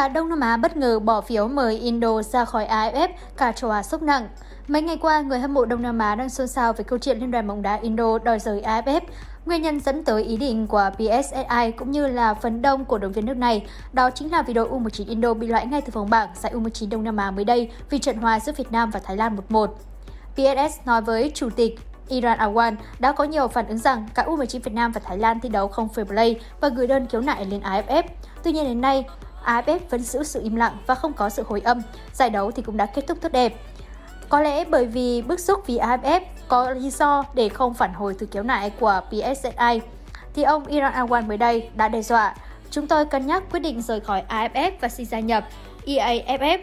Cả Đông Nam Á bất ngờ bỏ phiếu mời Indo ra khỏi AFF, cả châu Á sốc nặng. Mấy ngày qua, người hâm mộ Đông Nam Á đang xôn xao về câu chuyện Liên đoàn bóng đá Indo đòi rời AFF. Nguyên nhân dẫn tới ý định của PSSI cũng như là phần đông cổ động viên nước này, đó chính là vì đội U19 Indo bị loại ngay từ vòng bảng giải U19 Đông Nam Á mới đây vì trận hòa giữa Việt Nam và Thái Lan 1-1. PSS nói với Chủ tịch Iriawan đã có nhiều phản ứng rằng cả U19 Việt Nam và Thái Lan thi đấu không fair play và gửi đơn khiếu nại lên AFF. Tuy nhiên đến nay, AFF vẫn giữ sự im lặng và không có sự hồi âm, giải đấu thì cũng đã kết thúc tốt đẹp. Có lẽ bởi vì bức xúc vì AFF có lý do để không phản hồi từ khiếu nại của PSSI, thì ông Iriawan mới đây đã đe dọa, chúng tôi cân nhắc quyết định rời khỏi AFF và xin gia nhập IAFF.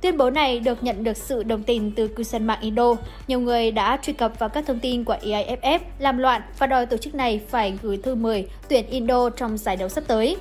Tuyên bố này được nhận được sự đồng tình từ cư dân mạng Indo. Nhiều người đã truy cập vào các thông tin của IAFF, làm loạn và đòi tổ chức này phải gửi thư mời tuyển Indo trong giải đấu sắp tới.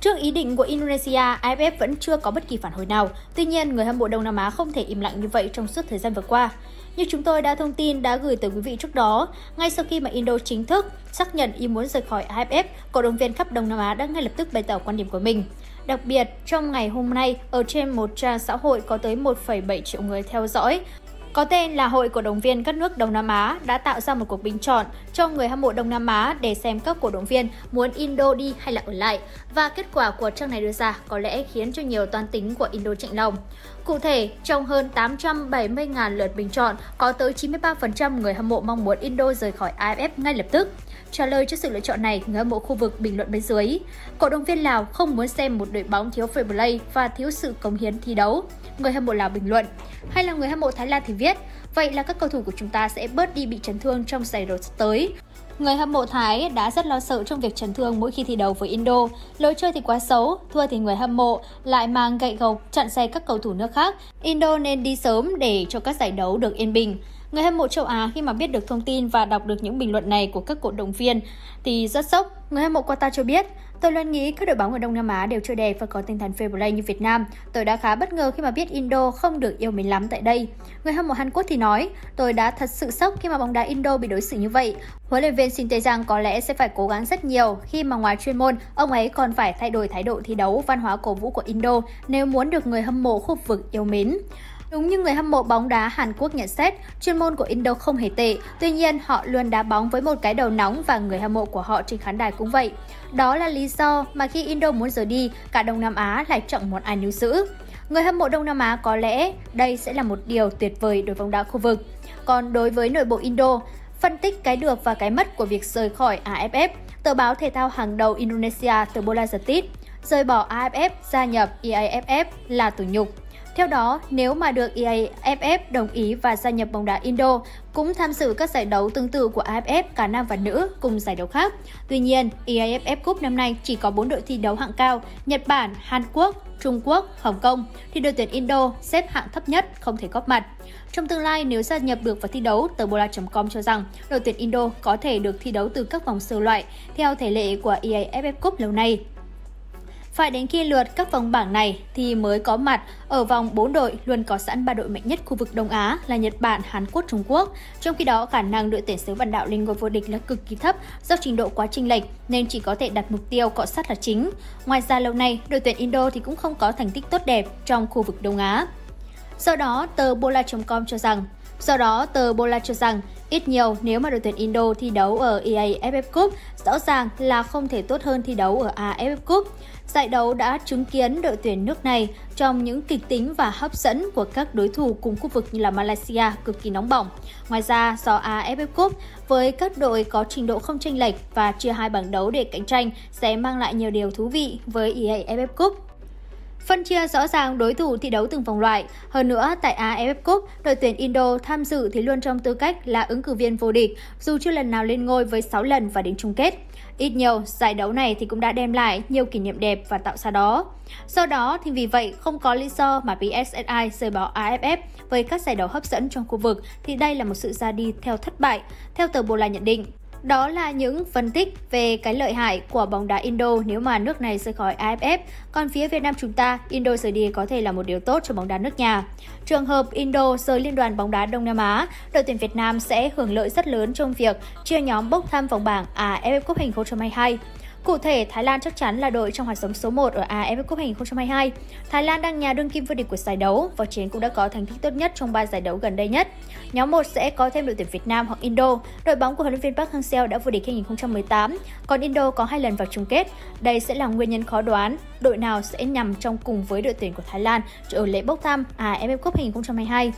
Trước ý định của Indonesia, AFF vẫn chưa có bất kỳ phản hồi nào. Tuy nhiên, người hâm mộ Đông Nam Á không thể im lặng như vậy trong suốt thời gian vừa qua. Như chúng tôi đã thông tin đã gửi tới quý vị trước đó, ngay sau khi mà Indo chính thức xác nhận ý muốn rời khỏi AFF, cổ động viên khắp Đông Nam Á đã ngay lập tức bày tỏ quan điểm của mình. Đặc biệt, trong ngày hôm nay, ở trên một trang xã hội có tới 1,7 triệu người theo dõi, có tên là Hội Cổ động viên các nước Đông Nam Á đã tạo ra một cuộc bình chọn cho người hâm mộ Đông Nam Á để xem các cổ động viên muốn Indo đi hay là ở lại. Và kết quả của trang này đưa ra có lẽ khiến cho nhiều toan tính của Indo chạnh lòng. Cụ thể, trong hơn 870.000 lượt bình chọn, có tới 93% người hâm mộ mong muốn Indo rời khỏi AFF ngay lập tức. Trả lời cho sự lựa chọn này, người hâm mộ khu vực bình luận bên dưới: cổ động viên Lào không muốn xem một đội bóng thiếu fair play và thiếu sự cống hiến thi đấu, người hâm mộ Lào bình luận. Hay là người hâm mộ Thái Lan thì viết: vậy là các cầu thủ của chúng ta sẽ bớt đi bị chấn thương trong giải đấu tới. Người hâm mộ Thái đã rất lo sợ trong việc chấn thương mỗi khi thi đấu với Indo. Lối chơi thì quá xấu, thua thì người hâm mộ lại mang gậy gộc chặn xe các cầu thủ nước khác. Indo nên đi sớm để cho các giải đấu được yên bình. Người hâm mộ châu Á khi mà biết được thông tin và đọc được những bình luận này của các cổ động viên thì rất sốc. Người hâm mộ Qatar cho biết: tôi luôn nghĩ các đội bóng ở Đông Nam Á đều chơi đẹp và có tinh thần fair play như Việt Nam. Tôi đã khá bất ngờ khi mà biết Indo không được yêu mến lắm tại đây. Người hâm mộ Hàn Quốc thì nói: tôi đã thật sự sốc khi mà bóng đá Indo bị đối xử như vậy. Huấn luyện viên Shin Tae-jang có lẽ sẽ phải cố gắng rất nhiều khi mà ngoài chuyên môn, ông ấy còn phải thay đổi thái độ thi đấu, văn hóa cổ vũ của Indo nếu muốn được người hâm mộ khu vực yêu mến. Đúng như người hâm mộ bóng đá Hàn Quốc nhận xét, chuyên môn của Indo không hề tệ, tuy nhiên họ luôn đá bóng với một cái đầu nóng và người hâm mộ của họ trên khán đài cũng vậy. Đó là lý do mà khi Indo muốn rời đi, cả Đông Nam Á lại chọn một ai níu giữ. Người hâm mộ Đông Nam Á có lẽ đây sẽ là một điều tuyệt vời đối với bóng đá khu vực. Còn đối với nội bộ Indo, phân tích cái được và cái mất của việc rời khỏi AFF, tờ báo thể thao hàng đầu Indonesia tờ Bola Tam: rời bỏ AFF, gia nhập IAFF là tủ nhục. Theo đó, nếu mà được IAFF đồng ý và gia nhập bóng đá Indo, cũng tham dự các giải đấu tương tự của AFF cả nam và nữ cùng giải đấu khác. Tuy nhiên, EAFF Cup năm nay chỉ có 4 đội thi đấu hạng cao: Nhật Bản, Hàn Quốc, Trung Quốc, Hồng Kông, thì đội tuyển Indo xếp hạng thấp nhất không thể góp mặt. Trong tương lai, nếu gia nhập được vào thi đấu, tờ Bola.com cho rằng đội tuyển Indo có thể được thi đấu từ các vòng sơ loại theo thể lệ của EAFF Cup lâu nay. Phải đến khi lượt các vòng bảng này thì mới có mặt. Ở vòng 4 đội luôn có sẵn 3 đội mạnh nhất khu vực Đông Á là Nhật Bản, Hàn Quốc, Trung Quốc. Trong khi đó, khả năng đội tuyển xứ Vạn Đạo lên ngôi vô địch là cực kỳ thấp do trình độ quá chênh lệch nên chỉ có thể đặt mục tiêu cọ sát là chính. Ngoài ra lâu nay, đội tuyển Indo thì cũng không có thành tích tốt đẹp trong khu vực Đông Á. Do đó, tờ Bola cho rằng ít nhiều nếu mà đội tuyển Indo thi đấu ở IAFF Cup, rõ ràng là không thể tốt hơn thi đấu ở AFF Cup. Giải đấu đã chứng kiến đội tuyển nước này trong những kịch tính và hấp dẫn của các đối thủ cùng khu vực như là Malaysia cực kỳ nóng bỏng. Ngoài ra, do AFF Cup với các đội có trình độ không chênh lệch và chia hai bảng đấu để cạnh tranh sẽ mang lại nhiều điều thú vị với IAFF Cup. Phân chia rõ ràng đối thủ thi đấu từng vòng loại. Hơn nữa, tại AFF Cup, đội tuyển Indo tham dự thì luôn trong tư cách là ứng cử viên vô địch, dù chưa lần nào lên ngôi với 6 lần và đến chung kết. Ít nhiều, giải đấu này thì cũng đã đem lại nhiều kỷ niệm đẹp và tạo ra đó. Do đó thì vì vậy, không có lý do mà PSSI rời bỏ AFF với các giải đấu hấp dẫn trong khu vực thì đây là một sự ra đi theo thất bại, theo tờ Bola nhận định. Đó là những phân tích về cái lợi hại của bóng đá Indo nếu mà nước này rời khỏi AFF. Còn phía Việt Nam chúng ta, Indo rời đi có thể là một điều tốt cho bóng đá nước nhà. Trường hợp Indo rời Liên đoàn bóng đá Đông Nam Á, đội tuyển Việt Nam sẽ hưởng lợi rất lớn trong việc chia nhóm bốc thăm vòng bảng AFF Cup 2022. Cụ thể, Thái Lan chắc chắn là đội trong hạt giống số 1 ở AFF Cup 2022. Thái Lan đang nhà đương kim vô địch của giải đấu và Chiến cũng đã có thành tích tốt nhất trong 3 giải đấu gần đây nhất. Nhóm 1 sẽ có thêm đội tuyển Việt Nam hoặc Indo. Đội bóng của huấn luyện viên Park Hang-seo đã vô địch 2018, còn Indo có 2 lần vào chung kết. Đây sẽ là nguyên nhân khó đoán đội nào sẽ nằm trong cùng với đội tuyển của Thái Lan ở lễ bốc thăm AFF Cup 2022.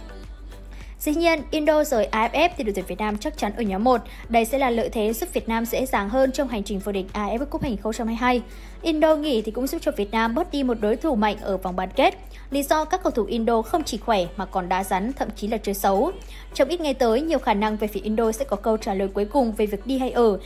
Dĩ nhiên, Indo rời AFF thì đội tuyển Việt Nam chắc chắn ở nhóm 1. Đây sẽ là lợi thế giúp Việt Nam dễ dàng hơn trong hành trình vô địch AFF Cup 2022. Indo nghỉ thì cũng giúp cho Việt Nam bớt đi một đối thủ mạnh ở vòng bán kết. Lý do các cầu thủ Indo không chỉ khỏe mà còn đá rắn, thậm chí là chơi xấu. Trong ít ngày tới, nhiều khả năng về phía Indo sẽ có câu trả lời cuối cùng về việc đi hay ở.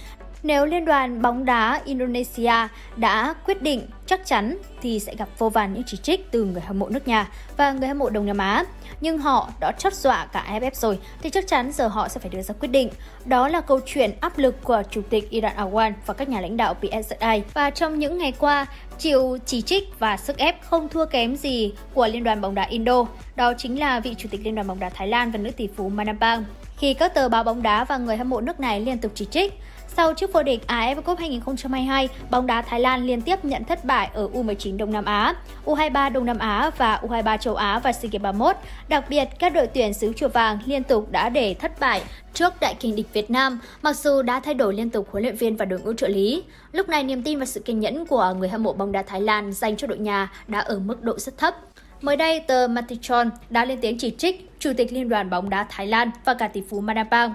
Nếu Liên đoàn bóng đá Indonesia đã quyết định chắc chắn thì sẽ gặp vô vàn những chỉ trích từ người hâm mộ nước nhà và người hâm mộ Đông Nam Á. Nhưng họ đã chót dọa cả AFF rồi thì chắc chắn giờ họ sẽ phải đưa ra quyết định. Đó là câu chuyện áp lực của Chủ tịch Iriawan và các nhà lãnh đạo PSSI. Và trong những ngày qua, chịu chỉ trích và sức ép không thua kém gì của Liên đoàn bóng đá Indo. Đó chính là vị Chủ tịch Liên đoàn bóng đá Thái Lan và nữ tỷ phú Madam Pang. Khi các tờ báo bóng đá và người hâm mộ nước này liên tục chỉ trích, sau chức vô địch AFF Cup 2022, bóng đá Thái Lan liên tiếp nhận thất bại ở U19 Đông Nam Á, U23 Đông Nam Á và U23 Châu Á và SEA Games 31. Đặc biệt, các đội tuyển xứ Chùa Vàng liên tục đã để thất bại trước đại kình địch Việt Nam, mặc dù đã thay đổi liên tục huấn luyện viên và đội ngũ trợ lý. Lúc này, niềm tin và sự kiên nhẫn của người hâm mộ bóng đá Thái Lan dành cho đội nhà đã ở mức độ rất thấp. Mới đây, tờ Matichon đã lên tiếng chỉ trích Chủ tịch Liên đoàn bóng đá Thái Lan và cả tỷ phú Madam Pang.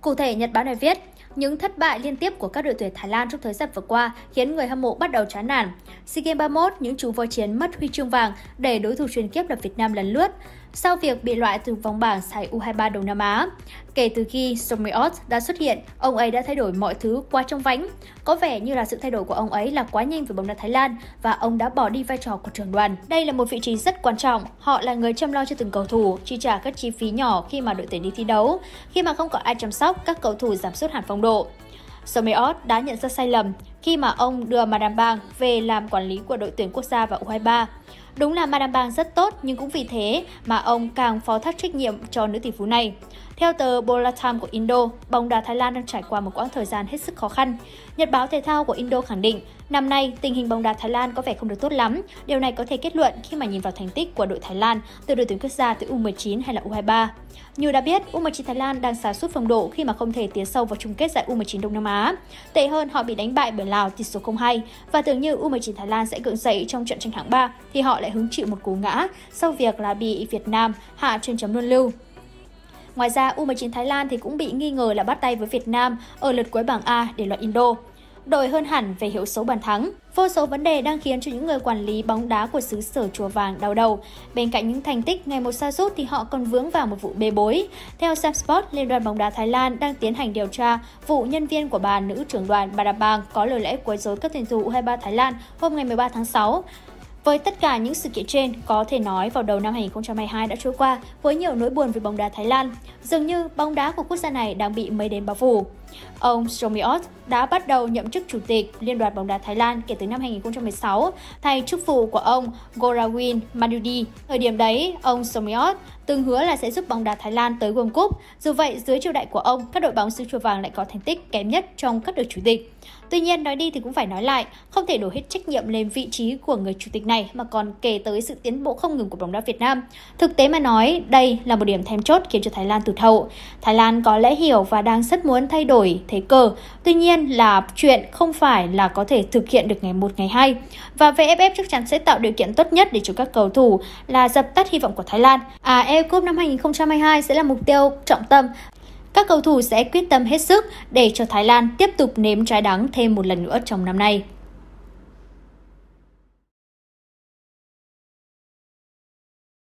Cụ thể, Nhật Bản này viết, những thất bại liên tiếp của các đội tuyển Thái Lan trong thời gian vừa qua khiến người hâm mộ bắt đầu chán nản. SEA Games 31, những chú voi chiến mất huy chương vàng để đối thủ truyền kiếp là Việt Nam lần lướt sau việc bị loại từ vòng bảng giải U23 Đông Nam Á. Kể từ khi Somyot đã xuất hiện, ông ấy đã thay đổi mọi thứ quá chóng vánh. Có vẻ như là sự thay đổi của ông ấy là quá nhanh với bóng đá Thái Lan và ông đã bỏ đi vai trò của trưởng đoàn. Đây là một vị trí rất quan trọng. Họ là người chăm lo cho từng cầu thủ, chi trả các chi phí nhỏ khi mà đội tuyển đi thi đấu. Khi mà không có ai chăm sóc, các cầu thủ giảm sút hẳn phong độ. Somyot đã nhận ra sai lầm khi mà ông đưa Madam Pang về làm quản lý của đội tuyển quốc gia và U23. Đúng là Madam Pang rất tốt nhưng cũng vì thế mà ông càng phó thác trách nhiệm cho nữ tỷ phú này. Theo tờ Bola Tam của Indo, bóng đá Thái Lan đang trải qua một quãng thời gian hết sức khó khăn. Nhật báo thể thao của Indo khẳng định, năm nay tình hình bóng đá Thái Lan có vẻ không được tốt lắm. Điều này có thể kết luận khi mà nhìn vào thành tích của đội Thái Lan từ đội tuyển quốc gia tới U19 hay là U23. Như đã biết, U19 Thái Lan đang sa sút phong độ khi mà không thể tiến sâu vào chung kết giải U19 Đông Nam Á. Tệ hơn, họ bị đánh bại bởi Lào tỷ số 0-2 và tưởng như U19 Thái Lan sẽ gượng dậy trong trận tranh hạng 3 thì họ lại hứng chịu một cú ngã sau việc là bị Việt Nam hạ trên chấm luân lưu. Ngoài ra, U19 Thái Lan thì cũng bị nghi ngờ là bắt tay với Việt Nam ở lượt cuối bảng A để loại Indo. Đội hơn hẳn về hiệu số bàn thắng. Vô số vấn đề đang khiến cho những người quản lý bóng đá của xứ sở Chùa Vàng đau đầu. Bên cạnh những thành tích ngày một sa sút thì họ còn vướng vào một vụ bê bối. Theo SepSport, Liên đoàn bóng đá Thái Lan đang tiến hành điều tra vụ nhân viên của bà nữ trưởng đoàn Madam Pang có lời lẽ quấy rối các tuyển thủ U23 Thái Lan hôm ngày 13 tháng 6. Với tất cả những sự kiện trên, có thể nói vào đầu năm 2022 đã trôi qua với nhiều nỗi buồn về bóng đá Thái Lan. Dường như bóng đá của quốc gia này đang bị mây đen bao phủ. Ông Somyot đã bắt đầu nhậm chức Chủ tịch Liên đoàn bóng đá Thái Lan kể từ năm 2016, thay chức vụ của ông Gorawin Manudi. Ở điểm đấy, ông Somyot từng hứa là sẽ giúp bóng đá Thái Lan tới World Cup. Dù vậy, dưới triều đại của ông, các đội bóng xứ Chùa Vàng lại có thành tích kém nhất trong các đội chủ tịch. Tuy nhiên, nói đi thì cũng phải nói lại, không thể đổ hết trách nhiệm lên vị trí của người chủ tịch này mà còn kể tới sự tiến bộ không ngừng của bóng đá Việt Nam. Thực tế mà nói, đây là một điểm then chốt khiến cho Thái Lan tụt hậu. Thái Lan có lẽ hiểu và đang rất muốn thay đổi thế cờ. Tuy nhiên là chuyện không phải là có thể thực hiện được ngày một ngày hai. Và VFF chắc chắn sẽ tạo điều kiện tốt nhất để cho các cầu thủ là dập tắt hy vọng của Thái Lan. AFF Cup năm 2022 sẽ là mục tiêu trọng tâm. Các cầu thủ sẽ quyết tâm hết sức để cho Thái Lan tiếp tục nếm trái đắng thêm một lần nữa trong năm nay.